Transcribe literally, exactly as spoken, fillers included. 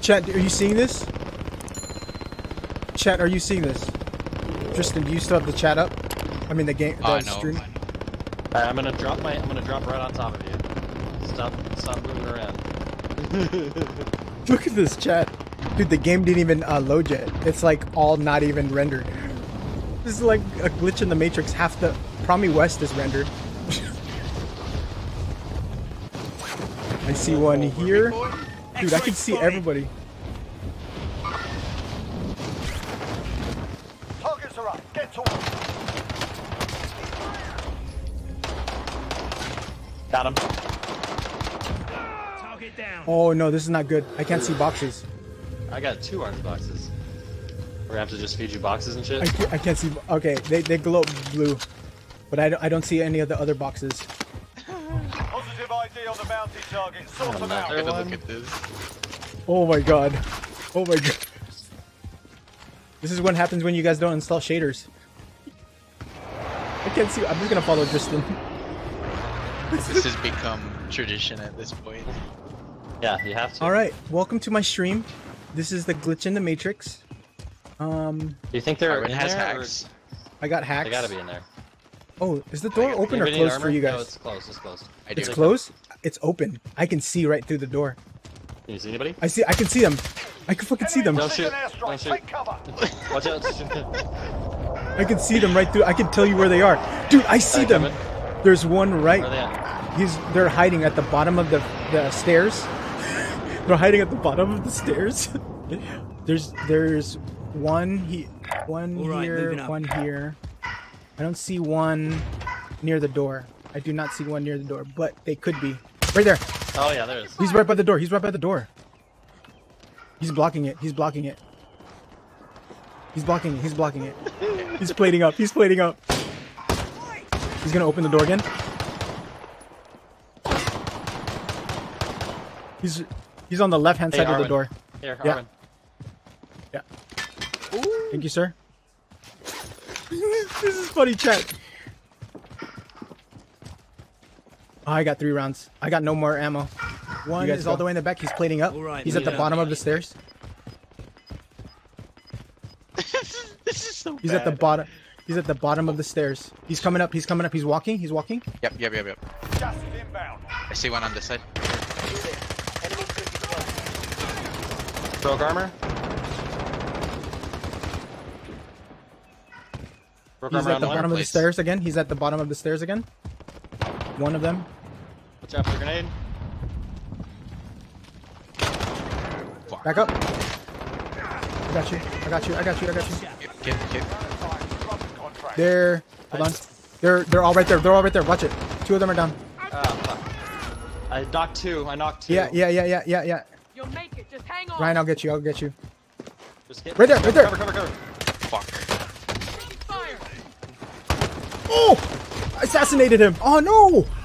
Chat, are you seeing this? Chat, are you seeing this? Tristan, do you still have the chat up? I mean the game. The I know. Stream? I know. Alright, I'm gonna drop my. I'm gonna drop right on top of you. Stop. Stop moving around. Look at this chat, dude. The game didn't even uh, load yet. It's like all not even rendered. This is like a glitch in the Matrix. Half the Promi West is rendered. I see one here. Dude, I can see everybody. Targets are up. Get to work. Got him. Target down. Oh no, this is not good. I can't see boxes. I got two orange boxes. We're gonna have to just feed you boxes and shit. I can't, I can't see. Okay, they they glow blue, but I don't, I don't see any of the other boxes. On the bounty target, sort them out. Look at this. Oh my god. Oh my god. This is what happens when you guys don't install shaders. I can't see. I'm just gonna follow Tristan. This has become tradition at this point. Yeah, you have to. Alright, welcome to my stream. This is the glitch in the Matrix. Um. Do you think there has hacks? Or... I got hacks. They gotta be in there. Oh, is the door open or closed for you guys? No, it's closed, it's closed. I do. It's closed? It's open. I can see right through the door. Can you see anybody? I see, I can see them. I can fucking see them. Don't shoot. Don't shoot. Watch out. I can see them right through. I can tell you where they are. Dude, I see them. There's one right. Where are they at? He's, they're hiding at the bottom of the, the stairs. They're hiding at the bottom of the stairs. There's, there's one, he, one here, one here. I don't see one near the door. I do not see one near the door, but they could be. Right there. Oh yeah, there is. He's right by the door. He's right by the door. He's blocking it. He's blocking it. He's blocking it. He's blocking it. He's plating up. He's plating up. He's gonna open the door again. He's he's on the left-hand hey, side Arvin. Of the door. Here, Arvin. Yeah. Yeah. Ooh. Thank you, sir. This is funny chat. Oh, I got three rounds. I got no more ammo. One is go. All the way in the back. He's plating up. Right, he's at the bottom of the stairs. this, is, this is so He's bad. At the bottom. He's at the bottom of the stairs. He's coming up. He's coming up. He's walking. He's walking. Yep, yep, yep, yep. Just inbound. I see one on this side. Rogue armor. He's at the bottom of the stairs again. He's at the bottom of the stairs again. One of them. Watch out for the grenade. Back up. I got you. I got you. I got you. I got you. Get, get, get. There. Hold on. They're they're all right there. They're all right there. Watch it. Two of them are down. Uh, fuck. I knocked two. I knocked two. Yeah, yeah, yeah, yeah, yeah, yeah. You'll make it. Just hang on. Ryan, I'll get you. I'll get you. Just hit. Right there. Right there. Cover, cover, cover. Fuck. Oh! Assassinated him! Oh no!